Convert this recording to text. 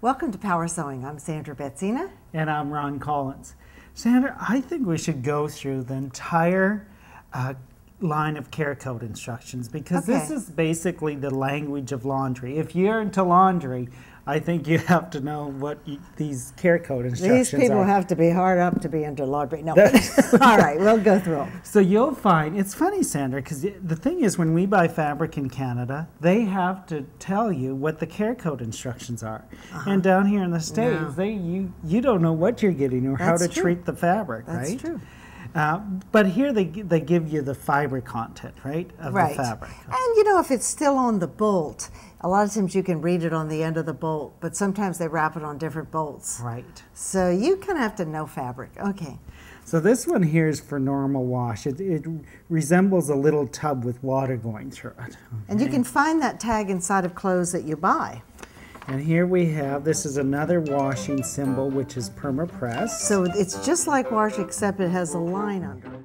Welcome to Power Sewing. I'm Sandra Betzina. And I'm Ron Collins. Sandra, I think we should go through the entire line of care code instructions because this is basically the language of laundry. If you're into laundry, I think you have to know what these care code instructions are. These people have to be hard up to be into laundry. No. All right, we'll go through them. So you'll find, it's funny, Sandra, because the thing is when we buy fabric in Canada, they have to tell you what the care code instructions are. And down here in the States, you don't know what you're getting or how to treat the fabric, right? That's true. But here they give you the fiber content, right, of the fabric. And, you know, if it's still on the bolt, a lot of times you can read it on the end of the bolt, but sometimes they wrap it on different bolts. Right. So you kind of have to know fabric. Okay. So this one here is for normal wash. It resembles a little tub with water going through it. Okay. And you can find that tag inside of clothes that you buy. And here we have, this is another washing symbol, which is permapress. So it's just like wash, except it has a line under it.